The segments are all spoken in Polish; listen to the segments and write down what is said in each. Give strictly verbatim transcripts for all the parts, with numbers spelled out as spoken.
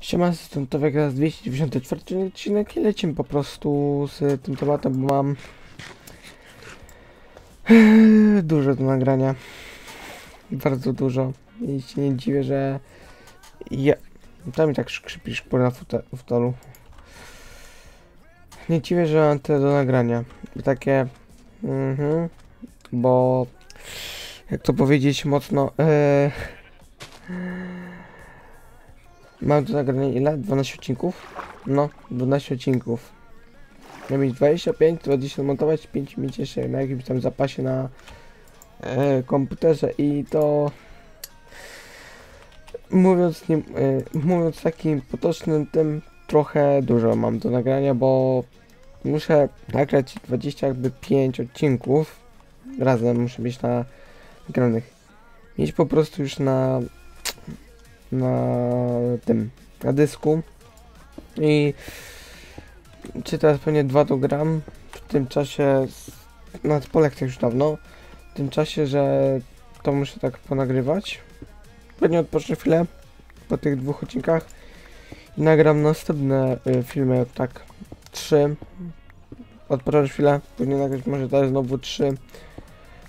Siema, jestem Towek, raz dwieście dziewięćdziesiąty czwarty odcinek i lecimy po prostu z tym tematem, bo mam dużo do nagrania, bardzo dużo i się nie dziwię, że ja... tam mi tak skrzypi szpór na fotelu. Nie dziwię, że mam tyle do nagrania, takie mhm, bo jak to powiedzieć mocno yy... mam do nagrania ile? dwanaście odcinków? No, dwanaście odcinków. Miałem mieć dwadzieścia pięć, dwadzieścia montować, pięć mieć jeszcze na jakimś tam zapasie na e, komputerze i to... Mówiąc, nie, e, mówiąc takim potocznym tym, trochę dużo mam do nagrania, bo muszę nagrać dwadzieścia jakby pięć odcinków. Razem muszę mieć na nagranych. Mieć po prostu już na... na tym, na dysku i czy teraz pewnie dwa to gram w tym czasie, nawet po lekcjach już dawno, w tym czasie, że to muszę tak ponagrywać, pewnie odpocznę chwilę po tych dwóch odcinkach i nagram następne y, filmy, tak trzy, odpocznę chwilę, później nagrać może teraz znowu trzy,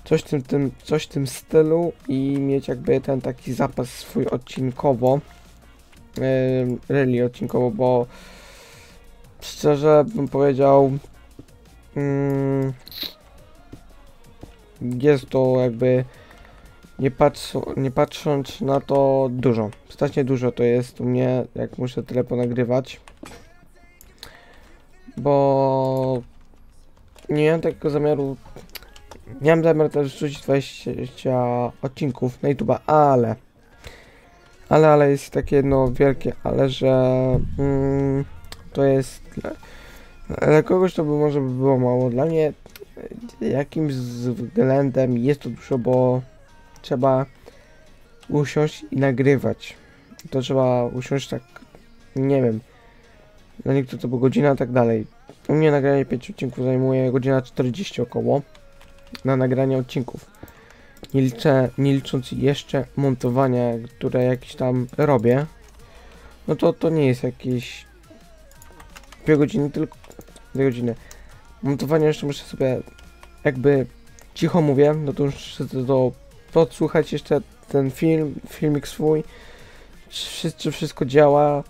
coś w tym, tym, coś w tym stylu i mieć jakby ten taki zapas swój odcinkowo, yy, really odcinkowo, bo szczerze bym powiedział, yy, jest to jakby, nie, patrz, nie patrząc na to dużo, strasznie dużo to jest u mnie, jak muszę tyle ponagrywać, bo nie miałem takiego zamiaru. Miałem zamiar też wrzucić dwadzieścia odcinków na YouTube'a, ale... Ale, ale jest takie jedno wielkie ale, że... Mm, to jest... Dla kogoś to by może by było mało, dla mnie jakimś względem jest to dużo, bo trzeba usiąść i nagrywać. To trzeba usiąść tak, nie wiem, dla niektórych to była godzina i tak dalej. U mnie nagranie pięć odcinków zajmuje godzina czterdzieści około. Na nagranie odcinków, nie, liczę, nie licząc jeszcze montowania, które jakieś tam robię, no to to nie jest jakieś dwie godziny, tylko dwie godziny montowania. Jeszcze muszę sobie jakby cicho mówię, no to już to, to podsłuchać jeszcze ten film, filmik swój, czy, czy wszystko działa,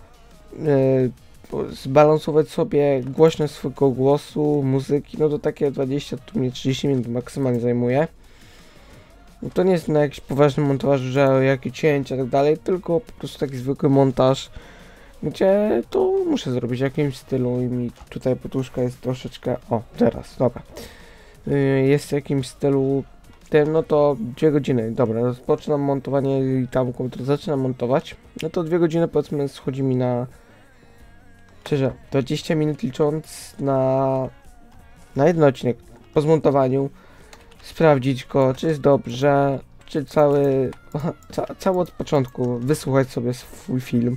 yy, zbalansować sobie głośność swojego głosu, muzyki, no to takie dwadzieścia, tu mnie trzydzieści minut maksymalnie zajmuje. No to nie jest na jakiś poważny montaż, że jakie cięcia i tak dalej, tylko po prostu taki zwykły montaż, gdzie to muszę zrobić w jakimś stylu i mi tutaj poduszka jest troszeczkę, o teraz, dobra, jest w jakimś stylu, ten, no to dwie godziny, dobra, rozpoczynam montowanie i tam komputer zaczyna montować, no to dwie godziny powiedzmy schodzi mi na szczerze, dwadzieścia minut licząc na, na jeden odcinek po zmontowaniu, sprawdzić go, czy jest dobrze, czy cały, ca, cały od początku wysłuchać sobie swój film,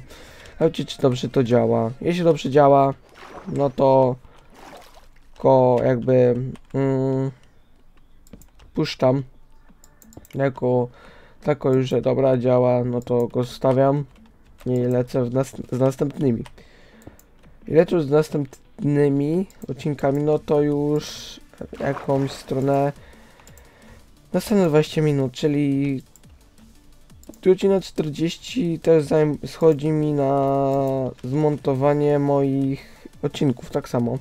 zobaczyć czy dobrze to działa. Jeśli dobrze działa, no to go jakby mm, puszczam jako tako już, że dobra działa, no to go zostawiam i lecę w nas, z następnymi. I lecz już z następnymi odcinkami, no to już jakąś stronę następne dwadzieścia minut, czyli godzina czterdzieści też schodzi mi na zmontowanie moich odcinków, tak samo. Nie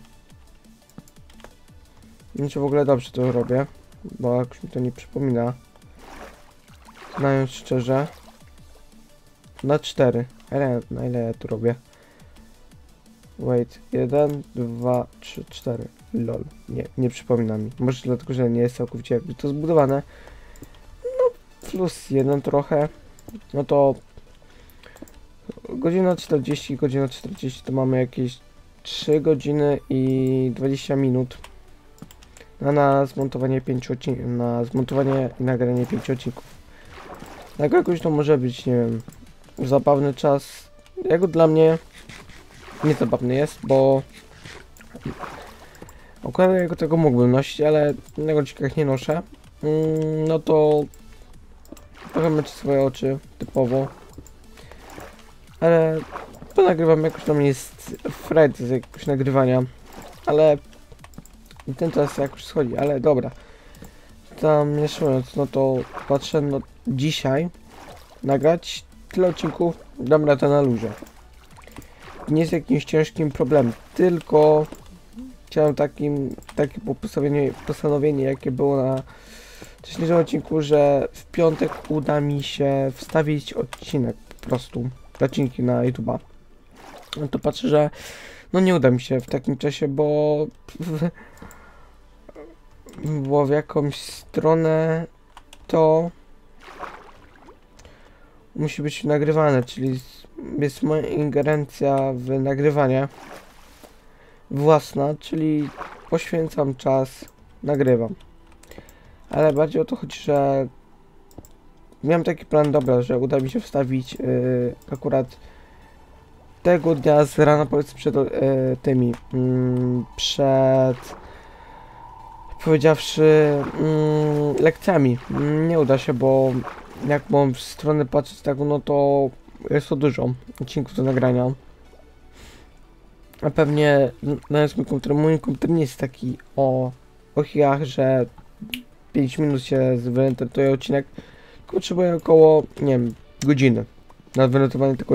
wiem, czy w ogóle dobrze to robię, bo jakoś mi to nie przypomina. Znając szczerze, na cztery, ale na ile ja tu robię? Wait, jeden, dwa, trzy, cztery. Lol, nie, nie przypomina mi. Może dlatego, że nie jest całkowicie jakby to zbudowane. No, plus jeden trochę. No to godzina czterdzieści, godzina czterdzieści to mamy jakieś trzy godziny i dwadzieścia minut na, na zmontowanie pięć odcinków, na zmontowanie i nagranie pięć odcinków. Na jakoś to może być, nie wiem, zabawny czas. Jak dla mnie niezabawny jest, bo akurat jako tego mógłbym nosić, ale na godzinach nie noszę. Mm, no to trochę męczy swoje oczy, typowo. Ale to nagrywam, jakoś tam jest Fred z jakiegoś nagrywania, ale i ten czas jakoś schodzi, ale dobra. Tam nie mówiąc, no to patrzę, no dzisiaj nagrać tyle odcinków, dam radę na luzie. Nie jest jakimś ciężkim problemem, tylko chciałem takim, takie postanowienie, postanowienie jakie było na wcześniejszym odcinku, że w piątek uda mi się wstawić odcinek po prostu, odcinki na YouTube'a. No to patrzę, że no nie uda mi się w takim czasie, bo w, bo w jakąś stronę to musi być nagrywane, czyli jest moja ingerencja w nagrywanie własna, czyli poświęcam czas, nagrywam. Ale bardziej o to chodzi, że miałem taki plan, dobra, że uda mi się wstawić yy, akurat tego dnia z rana, powiedzmy, przed yy, tymi, yy, przed, powiedziawszy, yy, lekcjami. Nie uda się, bo jak mam w stronę patrzeć taką, no to jest to dużo odcinków do nagrania. A pewnie na mój komputer, mój komputer nie jest taki o, o chwilach, że pięć minut się wyrenderuje odcinek, tylko potrzebuję około, nie wiem, godziny na wyrenderowanie tego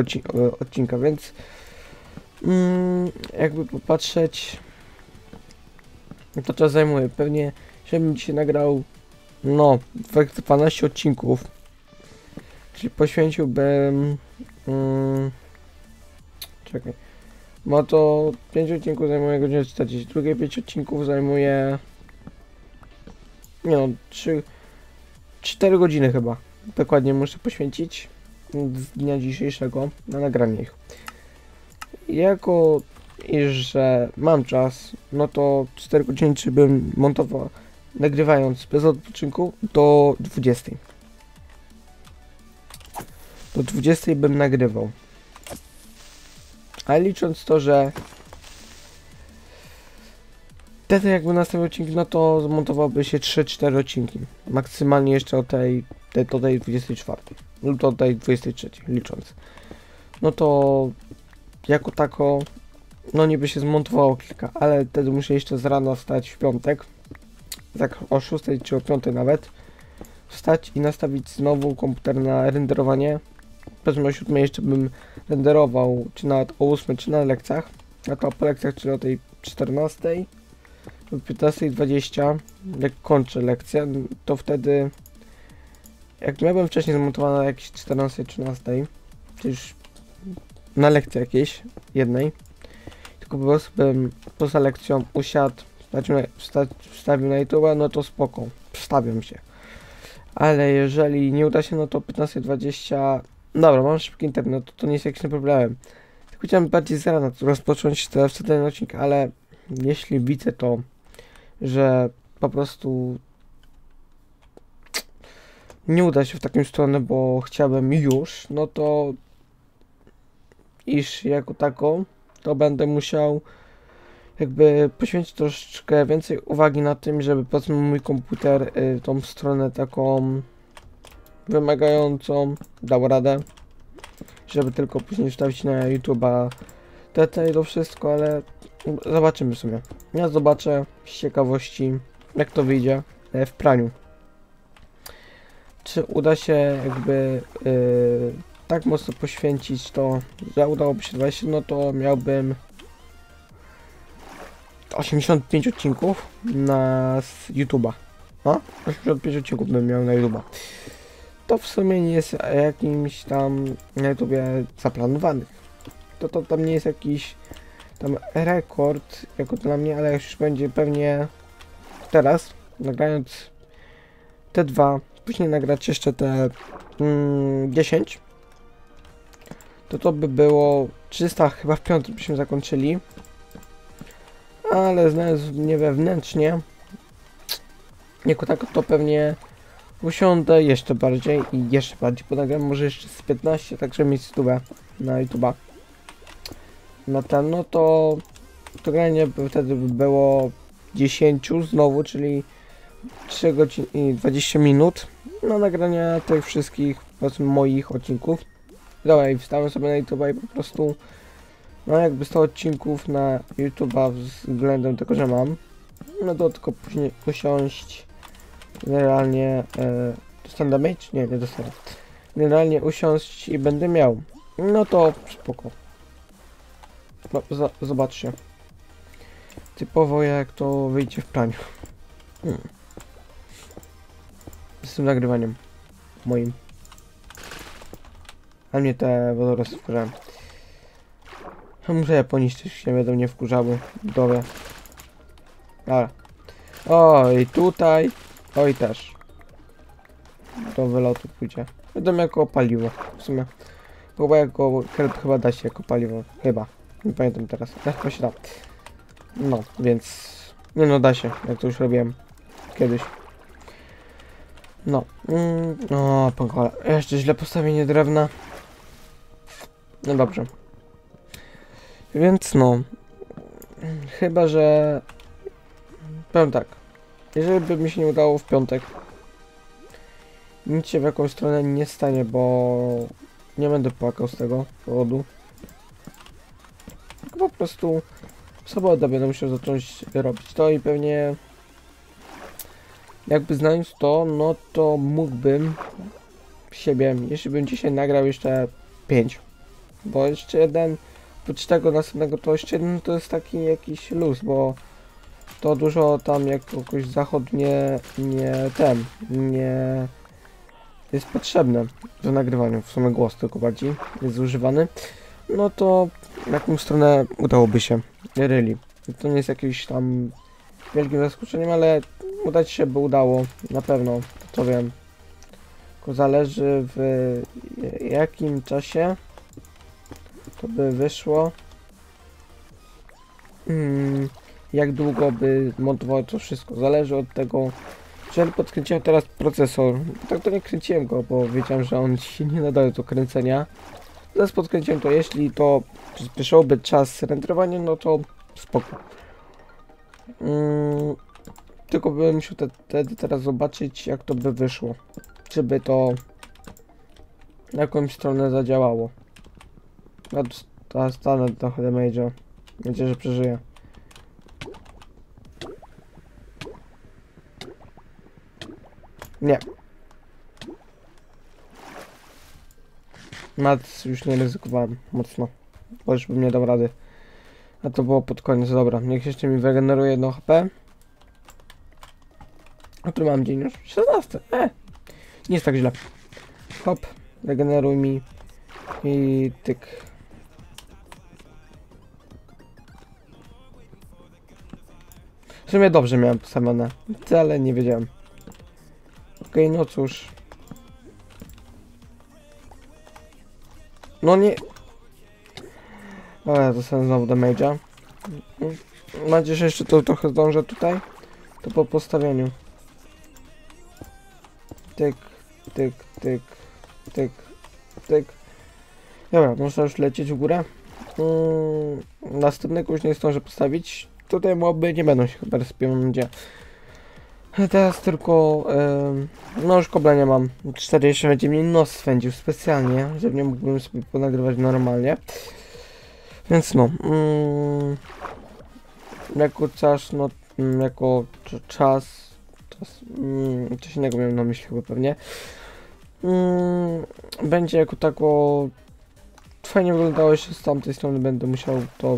odcinka, więc mm, jakby popatrzeć, to czas zajmuje. Pewnie, żebym dzisiaj nagrał, no, dwanaście odcinków, czyli poświęciłbym, mm, czekaj, no to pięć odcinków zajmuje godzinę czterdzieści, drugie pięć odcinków zajmuje, nie no, trzy, cztery godziny chyba, dokładnie muszę poświęcić z dnia dzisiejszego na nagranie ich. Jako iż że mam czas, no to cztery godziny czy bym montował, nagrywając bez odpoczynku do dwudziestej. Do dwudziestej bym nagrywał. Ale licząc to, że wtedy jakby następny odcinek, no to zmontowałby się trzy cztery odcinki. Maksymalnie jeszcze o tej, tej, do tej dwudziestej czwartej lub do tej dwudziestej trzeciej licząc. No to jako tako, no niby się zmontowało kilka, ale wtedy muszę jeszcze z rana wstać w piątek. Tak o szóstej czy o piątej nawet. Wstać i nastawić znowu komputer na renderowanie. Powiedzmy o siódmej jeszcze bym renderował, czy nawet o ósmej, czy na lekcjach. A to po lekcjach, czyli o tej czternastej. O piętnastej dwadzieścia, jak kończę lekcję, to wtedy, jak miałbym wcześniej zmontowane jakieś czternastej, trzynastej, czy już na lekcji jakiejś, jednej, tylko po prostu bym poza lekcją usiadł, wstawił na YouTube'a, no to spoko, wstawiam się. Ale jeżeli nie uda się, no to piętnastej dwadzieścia, dobra, mam szybki internet, to, to nie jest jakiś problemem. Tylko chciałem bardziej z rana rozpocząć ten odcinek, ale jeśli widzę to, że po prostu nie uda się w taką stronę, bo chciałbym już, no to iż jako taką, to będę musiał jakby poświęcić troszeczkę więcej uwagi na tym, żeby powiedzmy mój komputer y, tą stronę taką wymagającą dał radę, żeby tylko później wstawić na YouTube'a detale to wszystko, ale zobaczymy w sumie. Ja zobaczę z ciekawości, jak to wyjdzie w praniu. Czy uda się jakby yy, tak mocno poświęcić to, że udałoby się dwadzieścia, no to miałbym osiemdziesiąt pięć odcinków na YouTube'a. No? osiemdziesiąt pięć odcinków bym miał na YouTube'a. To w sumie nie jest jakimś tam na YouTubie zaplanowanych. To, to tam nie jest jakiś tam rekord jako dla mnie, ale już będzie pewnie teraz, nagrając te dwa, później nagrać jeszcze te mm, dziesięć, to to by było trzysta, chyba w piątek byśmy zakończyli, ale znając mnie wewnętrznie, jako tak to pewnie usiądę jeszcze bardziej i jeszcze bardziej ponagram, może jeszcze z piętnaście, także mieć stówę na YouTube'a. Na ten, no to to granie wtedy by było dziesięć znowu, czyli trzy godziny i dwadzieścia minut na nagrania tych wszystkich moich odcinków. Dobra, i wstałem sobie na YouTube'a i po prostu no jakby sto odcinków na YouTube'a względem tego, że mam, no to tylko później usiąść generalnie e, dostanę damage? Nie, nie dostanę. Generalnie usiąść i będę miał. No to spoko. No, zobaczcie. Typowo jak to wyjdzie w praniu. Hmm. Z tym nagrywaniem moim. A mnie te wodorosty wkurzałem. Muszę je poniszczyć, się będą mnie wkurzały. Dobre. Dobra. Oj, tutaj. Oj, też. Do wylotu pójdzie. Wiadomo, jako paliwo. W sumie. Chyba jako kelp chyba da się jako paliwo. Chyba. Nie pamiętam teraz. Chyba się da. No, więc... Nie no, da się. Jak to już robiłem. Kiedyś. No. Mm, o, pokola. Jeszcze źle postawienie drewna. No dobrze. Więc no. Chyba, że... Powiem tak. Jeżeli by mi się nie udało w piątek, nic się w jakąś stronę nie stanie, bo... Nie będę płakał z tego powodu. Po prostu... W sobotę będę musiał zacząć robić to i pewnie... Jakby znając to, no to mógłbym... Siebie, jeśli bym dzisiaj nagrał jeszcze pięć. Bo jeszcze jeden... Oprócz tego następnego to jeszcze jeden to jest taki jakiś luz, bo... To dużo tam jakoś zachodnie... Nie... Ten... Nie... Jest potrzebne do nagrywania. W sumie głos tylko bardziej jest używany. No to... W jaką stronę udałoby się. Really. To nie jest jakimś tam wielkim zaskoczeniem, ale udać się by udało. Na pewno. To wiem. Tylko zależy w jakim czasie to by wyszło. Hmm, jak długo by montowało to wszystko. Zależy od tego. Czyli podkręciłem teraz procesor. Tak to nie kręciłem go, bo wiedziałem, że on się nie nadaje do kręcenia. Teraz podkręciłem to, jeśli to przyspieszyłoby czas renderowania, no to spoko. Mm, tylko bym musiał te, te, teraz zobaczyć, jak to by wyszło. Czy by to na jakąś stronę zadziałało. No to stanę trochę damage'a. Będzie, że przeżyję. Nie. Nad już nie ryzykowałem mocno, bo już bym nie dał rady. A to było pod koniec, dobra. Niech jeszcze mi wygeneruje jedno H P. A tu mam dzień już szesnasty. E, nie jest tak źle. Hop, regeneruj mi. I tyk. W sumie dobrze miałem postawione, ale nie wiedziałem. Okej, okay, no cóż. No nie... Ale dostanę znowu damage'a. Mam nadzieję, że jeszcze to trochę zdążę tutaj. To po postawieniu. Tyk, tyk, tyk, tyk, tyk. Dobra, można już lecieć w górę. Yy, następnego już nie zdążę postawić. Tutaj moby nie będą się chyba respią, mam nadzieję. Teraz tylko... Yy, no już kobla nie mam. cztery jeszcze będzie mnie nos swędził specjalnie, żeby nie mógłbym sobie ponagrywać normalnie. Więc no... Yy, jako czas, no... Yy, jako czas... czas yy, coś innego miałem na myśli chyba pewnie. Yy, będzie jako tako... Fajnie wyglądało jeszcze z tamtej strony. Będę musiał to...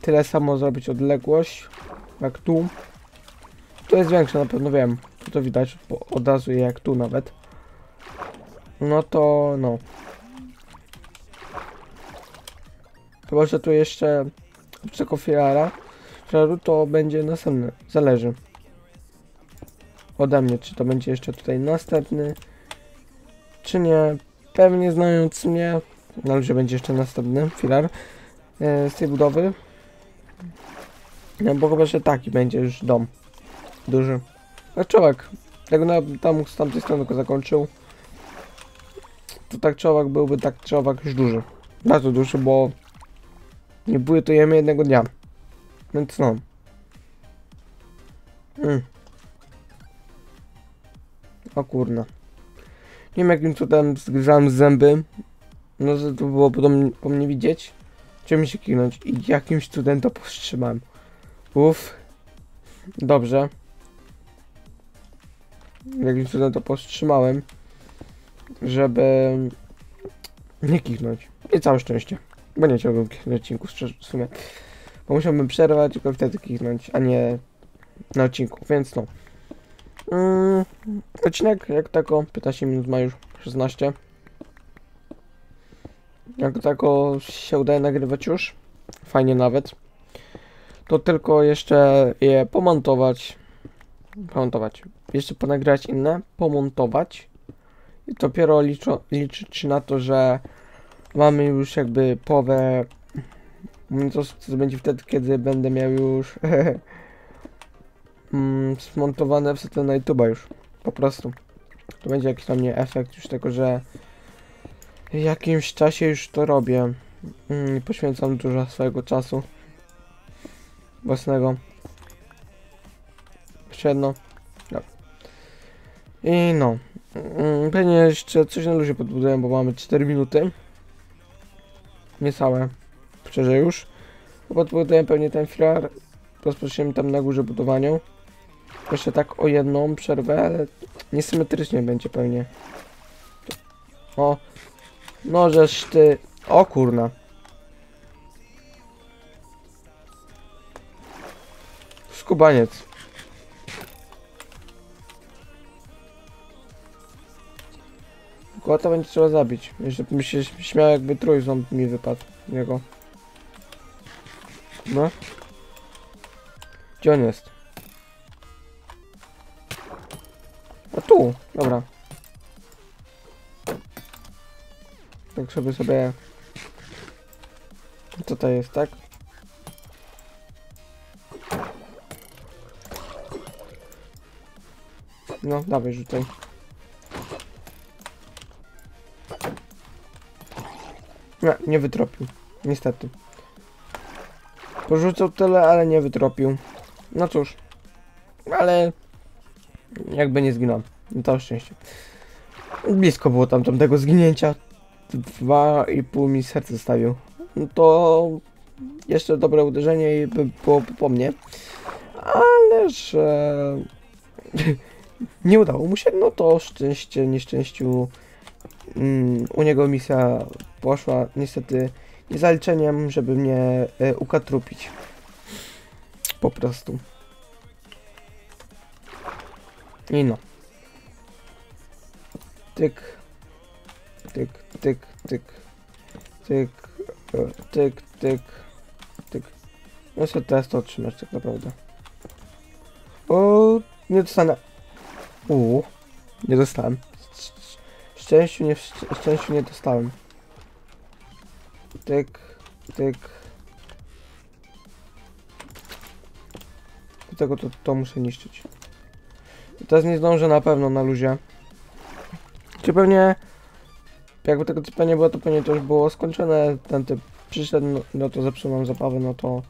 Tyle samo zrobić odległość, jak tu. To jest większe, na pewno wiem, to widać, bo od razu jak tu nawet. No to no. Chyba, że tu jeszcze obcego filara, filaru to będzie następny, zależy. Ode mnie, czy to będzie jeszcze tutaj następny, czy nie. Pewnie znając mnie, na luzie będzie jeszcze następny filar e, z tej budowy. No bo chyba, że taki będzie już dom. Duży. A człowiek, jak na, tam z tamtej strony go zakończył, to tak człowiek byłby tak człowiek już duży. Bardzo duży, bo nie budujemy jednego dnia. Więc no. Mm. O kurna. Nie wiem jakim cudem zgryzałem zęby. No to było po, do, po mnie widzieć. Chciałem się kiknąć i jakimś cudem to powstrzymałem. Uff. Dobrze. Jakimś cudem to powstrzymałem, żeby nie kiknąć. I całe szczęście. Bo nie chciałbym kichnąć na odcinku, w sumie. Bo musiałbym przerwać, tylko wtedy kichnąć, a nie na odcinku. Więc no. Yy, odcinek jak tako piętnaście minut ma już szesnaście. Jak tako się udaje nagrywać już, fajnie nawet. To tylko jeszcze je pomontować, pomontować, jeszcze ponagrać inne, pomontować. I dopiero liczo, liczyć na to, że mamy już jakby połowę, to będzie wtedy, kiedy będę miał już smontowane wsadzone na YouTube'a już, po prostu. To będzie jakiś dla mnie efekt już tego, że w jakimś czasie już to robię. Mm, poświęcam dużo swojego czasu własnego. Jeszcze jedno. No. I no. Mm, pewnie jeszcze coś na luzie podbuduję, bo mamy cztery minuty. Niecałe. Szczerze już. Podbuduję pewnie ten filar. Rozpoczniemy tam na górze budowaniu. Jeszcze tak o jedną przerwę, ale niesymetrycznie będzie pewnie. O. No żeż ty... O kurna. Skubaniec. Kota będzie trzeba zabić. Jeszcze bym się śmiał, jakby trójząb mi wypadł z niego. No. Gdzie on jest? A tu! Dobra. Tak sobie sobie... Co to jest, tak? No, dawaj, rzucaj. Nie, nie wytropił. Niestety. Porzucał tyle, ale nie wytropił. No cóż. Ale... Jakby nie zginął. No to szczęście. Blisko było tam tamtego zginięcia. dwa i pół mi serce zostawił. No to jeszcze dobre uderzenie i by było po mnie. Ale że nie udało mu się, no to szczęście nieszczęściu um, u niego misja poszła niestety niezaliczeniem, żeby mnie y, ukatrupić. Po prostu. I no. Tyk. Tyk, tyk, tyk, tyk, tyk, tyk, tyk. No sobie teraz to otrzymać tak naprawdę. O, nie dostanę. Uuu, nie dostałem. Szczęściu nie, szczęściu nie dostałem. Tyk, tyk. Dlatego to, to muszę niszczyć. Teraz nie zdążę na pewno na luzie. Czy pewnie... Jakby tego typa nie było, to pewnie to już było skończone, ten typ przyszedł, no, no to zepsuł nam zabawę, no to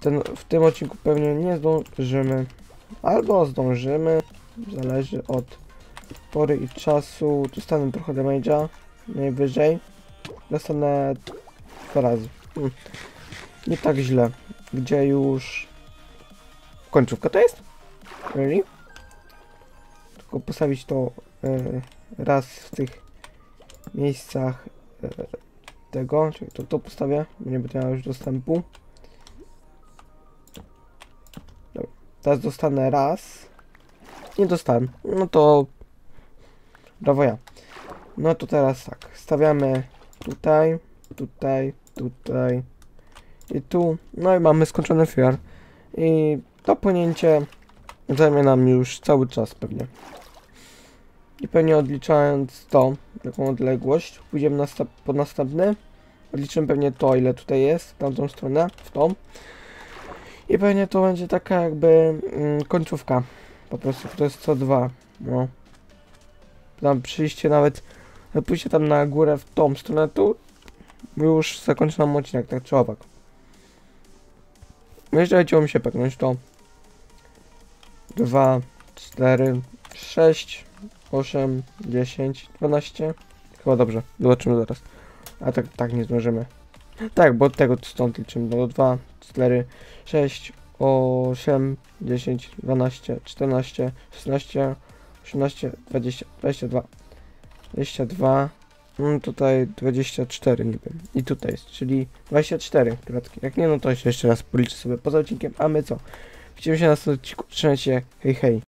ten, w tym odcinku pewnie nie zdążymy, albo zdążymy, zależy od pory i czasu. Dostanę trochę damage'a, najwyżej, dostanę dwa razy, hmm. Nie tak źle, gdzie już końcówka to jest, really? Tylko postawić to yy, raz w tych miejscach e, tego, czyli to, to postawię, nie będę miał już dostępu. Dobra. Teraz dostanę raz. Nie dostałem. No to brawo ja. No to teraz tak, stawiamy tutaj, tutaj, tutaj i tu. No i mamy skończony filar. I to płynięcie zajmie nam już cały czas pewnie. I pewnie odliczając to, taką odległość, pójdziemy na po następny. Odliczymy pewnie to, ile tutaj jest, w tamtą stronę, w tą. I pewnie to będzie taka jakby mm, końcówka. Po prostu to jest co dwa. No. Tam przyjście nawet, pójście tam na górę w tą stronę, tu już zakończy nam odcinek, tak czy owak. Jeszcze chciało mi się peknąć to. dwa, cztery, sześć, osiem, dziesięć, dwanaście. Chyba dobrze, zobaczymy zaraz. A tak, tak nie zdążymy. Tak, bo od tego stąd liczymy. No, dwa, cztery, sześć, osiem, dziesięć, dwanaście, czternaście, szesnaście, osiemnaście, dwadzieścia, dwadzieścia dwa, dwadzieścia dwa. No, tutaj dwadzieścia cztery niby. I tutaj jest, czyli dwadzieścia cztery. Jak nie, no to jeszcze raz policzę sobie poza odcinkiem, a my co? Widzimy się na następnym odcinku. Trzymajcie się, hej hej.